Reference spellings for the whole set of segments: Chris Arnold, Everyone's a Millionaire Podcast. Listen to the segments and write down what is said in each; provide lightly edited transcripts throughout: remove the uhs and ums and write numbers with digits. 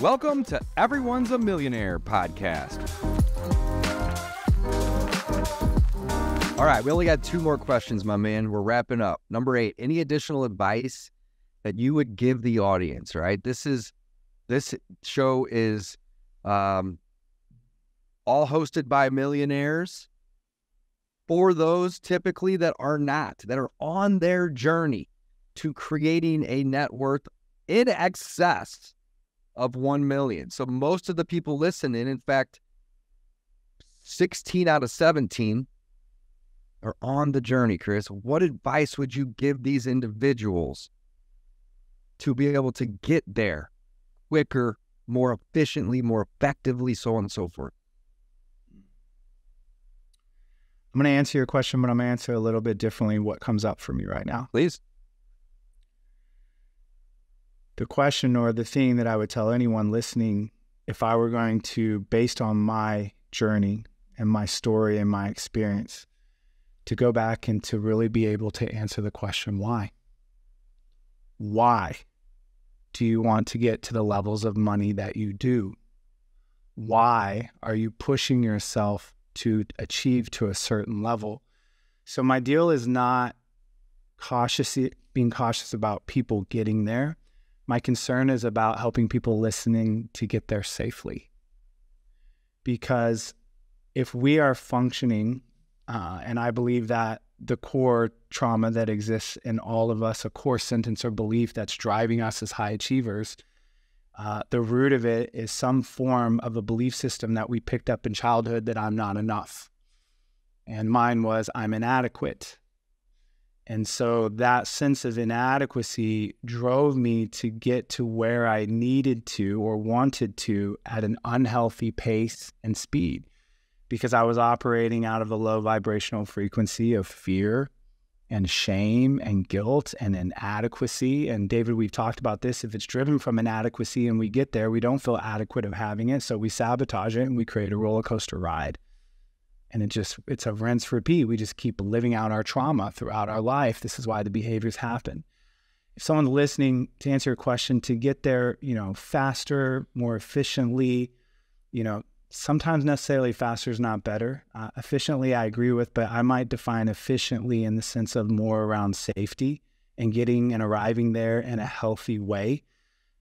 Welcome to Everyone's a Millionaire Podcast. All right, we only got two more questions, my man. We're wrapping up. Number 8, any additional advice that you would give the audience, right? This show is all hosted by millionaires for those typically that are not, that are on their journey to creating a net worth in excess of $1 million. So most of the people listening, in fact, 16 out of 17 are on the journey, Chris. What advice would you give these individuals to be able to get there quicker, more efficiently, more effectively, so on and so forth? I'm going to answer your question, but I'm going to answer a little bit differently what comes up for me right now. Please. The question or the thing that I would tell anyone listening, if I were going to, based on my journey and my story and my experience, to go back and to really be able to answer the question, why? Why do you want to get to the levels of money that you do? Why are you pushing yourself to achieve to a certain level? So my deal is not being cautious about people getting there. My concern is about helping people listening to get there safely. Because if we are functioning, and I believe that the core trauma that exists in all of us, a core sentence or belief that's driving us as high achievers, the root of it is some form of a belief system that we picked up in childhood that I'm not enough. And mine was, I'm inadequate. And so that sense of inadequacy drove me to get to where I needed to or wanted to at an unhealthy pace and speed, because I was operating out of a low vibrational frequency of fear and shame and guilt and inadequacy. And David, we've talked about this. If it's driven from inadequacy and we get there, we don't feel adequate of having it. So we sabotage it and we create a roller coaster ride. And it's a rinse repeat. We just keep living out our trauma throughout our life. This is why the behaviors happen. If someone's listening, to answer your question, to get there, faster, more efficiently, sometimes necessarily faster is not better. Efficiently, I agree with, but I might define efficiently in the sense of more around safety and getting and arriving there in a healthy way.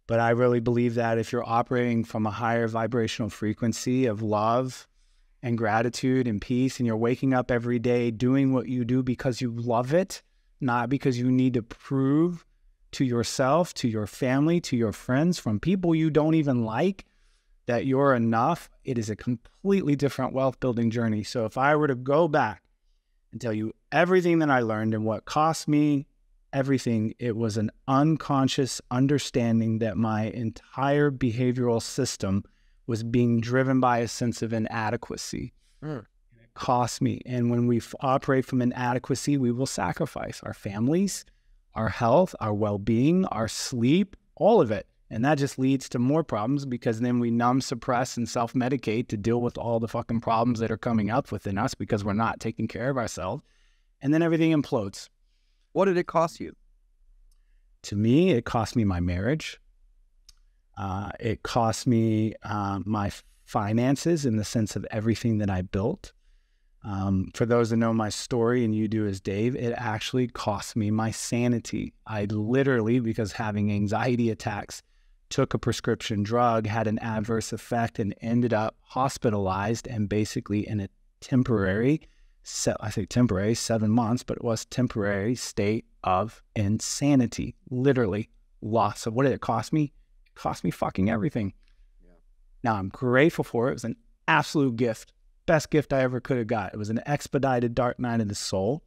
But I really believe that if you're operating from a higher vibrational frequency of love and gratitude and peace, and you're waking up every day doing what you do because you love it, not because you need to prove to yourself, to your family, to your friends, from people you don't even like, that you're enough, it is a completely different wealth building journey. So if I were to go back and tell you everything that I learned and what cost me everything, it was an unconscious understanding that my entire behavioral system was being driven by a sense of inadequacy. It cost me. And when we operate from inadequacy, we will sacrifice our families, our health, our well-being, our sleep, all of it. And that just leads to more problems, because then we numb, suppress, and self-medicate to deal with all the fucking problems that are coming up within us because we're not taking care of ourselves. And then everything implodes. What did it cost you? To me, it cost me my marriage. It cost me my finances in the sense of everything that I built. For those that know my story, and you do as Dave, it actually cost me my sanity. I literally, because having anxiety attacks, took a prescription drug, had an adverse effect, and ended up hospitalized and basically in a temporary, I say temporary, 7 months, but it was temporary state of insanity, literally loss. So what did it cost me? Cost me fucking everything. Yeah. Now I'm grateful for it. It was an absolute gift. Best gift I ever could have got. It was an expedited dark night of the soul.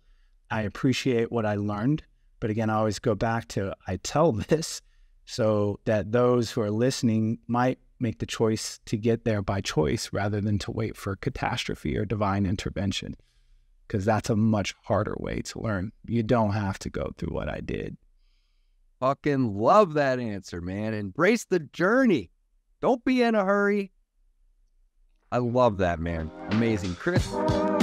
I appreciate what I learned. But again, I always go back to, I tell this so that those who are listening might make the choice to get there by choice rather than to wait for catastrophe or divine intervention. Because that's a much harder way to learn. You don't have to go through what I did. Fucking love that answer, man. Embrace the journey. Don't be in a hurry. I love that, man. Amazing. Chris.